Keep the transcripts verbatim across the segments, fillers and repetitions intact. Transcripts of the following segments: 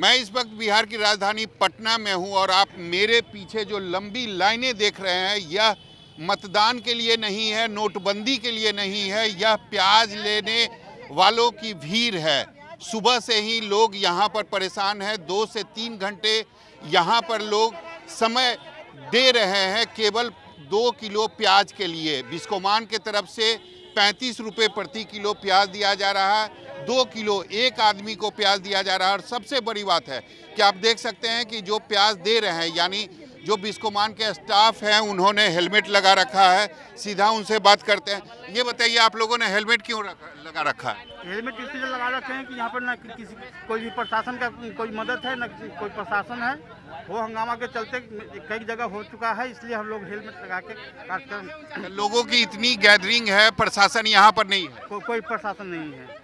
मैं इस वक्त बिहार की राजधानी पटना में हूं और आप मेरे पीछे जो लंबी लाइनें देख रहे हैं, यह मतदान के लिए नहीं है, नोटबंदी के लिए नहीं है, यह प्याज लेने वालों की भीड़ है। सुबह से ही लोग यहां पर परेशान हैं। दो से तीन घंटे यहां पर लोग समय दे रहे हैं केवल दो किलो प्याज के लिए। बिस्कोमान के तरफ से पैंतीस रुपये प्रति किलो प्याज दिया जा रहा है। दो किलो एक आदमी को प्याज दिया जा रहा है। और सबसे बड़ी बात है कि आप देख सकते हैं कि जो प्याज दे रहे हैं, यानी जो बिस्कोमान के स्टाफ हैं, उन्होंने हेलमेट लगा रखा है। सीधा उनसे बात करते हैं। ये बताइए, आप लोगों ने हेलमेट क्यों रखा, लगा रखा है? हेलमेट इसलिए लगा रखे हैं कि यहाँ पर न किसी कोई भी प्रशासन का कोई मदद है, न कोई प्रशासन है। वो हंगामा के चलते कई जगह हो चुका है, इसलिए हम लोग हेलमेट लगा के कार्यक्रम। लोगों की इतनी गैदरिंग है, प्रशासन यहाँ पर नहीं है, को, कोई प्रशासन नहीं है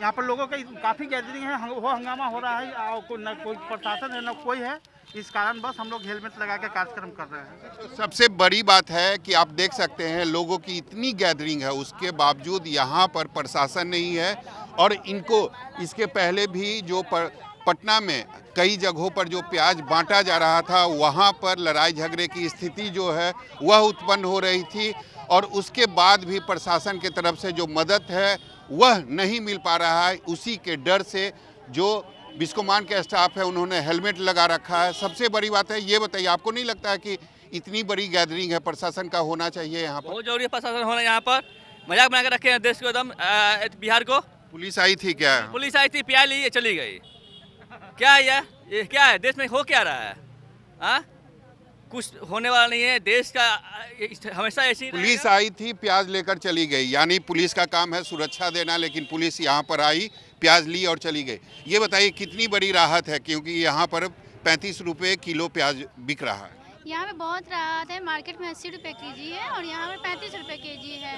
यहाँ पर। लोगों का काफ़ी गैदरिंग है, वो हंगामा हो रहा है, को, न कोई प्रशासन है न कोई है, इस कारण बस हम लोग हेलमेट लगा के कार्यक्रम कर रहे हैं। सबसे बड़ी बात है कि आप देख सकते हैं लोगों की इतनी गैदरिंग है, उसके बावजूद यहाँ पर प्रशासन नहीं है। और इनको इसके पहले भी जो पर, पटना में कई जगहों पर जो प्याज बांटा जा रहा था, वहाँ पर लड़ाई झगड़े की स्थिति जो है वह उत्पन्न हो रही थी। और उसके बाद भी प्रशासन की तरफ से जो मदद है वह नहीं मिल पा रहा है। उसी के डर से जो बिस्कोमान के स्टाफ है, उन्होंने हेलमेट लगा रखा है। सबसे बड़ी बात है, ये बताइए, आपको नहीं लगता है कि इतनी बड़ी गैदरिंग है, प्रशासन का होना चाहिए यहाँ पर? बहुत जरूरी है प्रशासन होना यहाँ पर। मजाक बना के रखे हैं देश को, एकदम बिहार को। पुलिस आई थी क्या? पुलिस आई थी, प्याज ली, चली गई। क्या है ये, क्या है देश में, हो क्या रहा है? आ? कुछ होने वाला नहीं है। देश का हमेशा ऐसी। पुलिस आई थी, प्याज लेकर चली गई, यानी पुलिस का काम है सुरक्षा देना, लेकिन पुलिस यहाँ पर आई, प्याज ली और चली गई। ये बताइए, कितनी बड़ी राहत है, क्योंकि यहाँ पर पैंतीस रुपये किलो प्याज बिक रहा है। यहाँ पे बहुत राहत है। मार्केट में अस्सी रुपये के जी है और यहाँ पे पैंतीस रुपये के जी है,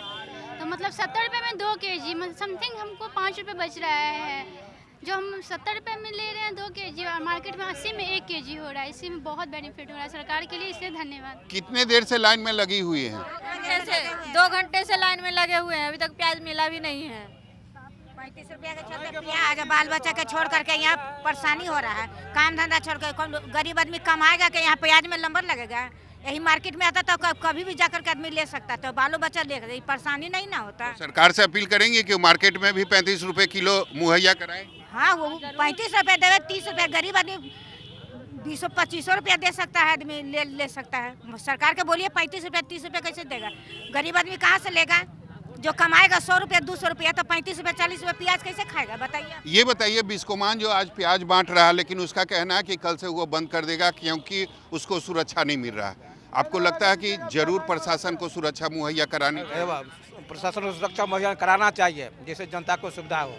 तो मतलब सत्तर रुपये में दो के जी, मतलब समथिंग हमको पाँच रुपये बच रहा है। जो हम सत्तर रुपये में ले रहे हैं दो के जी, और मार्केट में अस्सी में एक के जी हो रहा है। इसी में बहुत बेनिफिट हो रहा है सरकार के लिए, इसलिए धन्यवाद। कितने देर से लाइन में लगी हुई है? दो घंटे से, से लाइन में लगे हुए हैं, अभी तक प्याज मिला भी नहीं है। पैंतीस रुपया का छोड़ प्याज, बाल बच्चा के छोड़ करके यहाँ परेशानी हो रहा है। काम धंधा छोड़ कर गरीब आदमी कमाएगा कि यहाँ प्याज में लंबर लगेगा? यही मार्केट में आता तो कभी भी जाकर के आदमी ले सकता, तो बालो बच्चा ले सकता, परेशानी नहीं ना होता। तो सरकार से अपील करेंगे कि मार्केट में भी पैंतीस रुपए किलो मुहैया कराएं। हाँ, वो पैंतीस रुपए देवे, तीस रुपए गरीब आदमी बीसो पच्चीसो रुपया दे सकता है, आदमी ले ले सकता है। सरकार के बोलिए पैंतीस रुपया तीस रुपया कैसे देगा? गरीब आदमी कहाँ से लेगा? जो कमाएगा सौ रुपया दो सौ रुपया, तो पैंतीस रुपया चालीस रुपया प्याज कैसे खाएगा बताइए? ये बताइए, बिस्कोमान जो आज प्याज बांट रहा है, लेकिन उसका कहना है कि कल से वो बंद कर देगा क्योंकि उसको सुरक्षा नहीं मिल रहा है। आपको लगता है कि जरूर प्रशासन को सुरक्षा मुहैया करानी? प्रशासन को सुरक्षा मुहैया कराना चाहिए, जिससे जनता को सुविधा हो।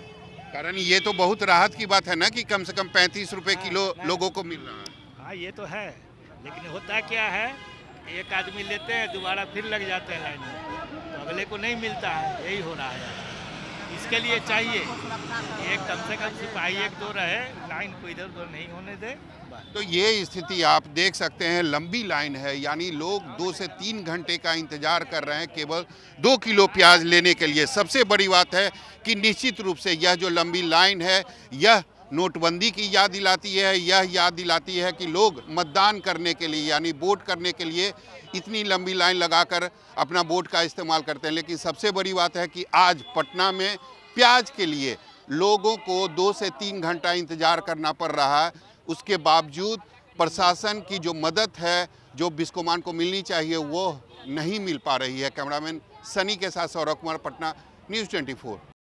कारण ये तो बहुत राहत की बात है ना कि कम से कम पैंतीस रुपये किलो लोगों को मिल रहा है। हाँ, ये तो है, लेकिन होता क्या है, एक आदमी लेते हैं, दोबारा फिर लग जाते हैं लाइन में, तो अगले को नहीं मिलता है। यही हो रहा है। इसके लिए चाहिए एक कम से कम सिपाही एक दो रहे, लाइन को इधर उधर नहीं होने दे। तो ये स्थिति आप देख सकते हैं, लंबी लाइन है, यानी लोग दो से तीन घंटे का इंतजार कर रहे हैं केवल दो किलो प्याज लेने के लिए। सबसे बड़ी बात है कि निश्चित रूप से यह जो लंबी लाइन है, यह नोटबंदी की याद दिलाती है, यह याद दिलाती है कि लोग मतदान करने के लिए, यानी वोट करने के लिए इतनी लंबी लाइन लगाकर अपना वोट का इस्तेमाल करते हैं। लेकिन सबसे बड़ी बात है कि आज पटना में प्याज के लिए लोगों को दो से तीन घंटा इंतजार करना पड़ रहा है। उसके बावजूद प्रशासन की जो मदद है, जो बिस्कोमान को मिलनी चाहिए, वो नहीं मिल पा रही है। कैमरामैन सनी के साथ Saurabh Kumar, Patna news twenty four.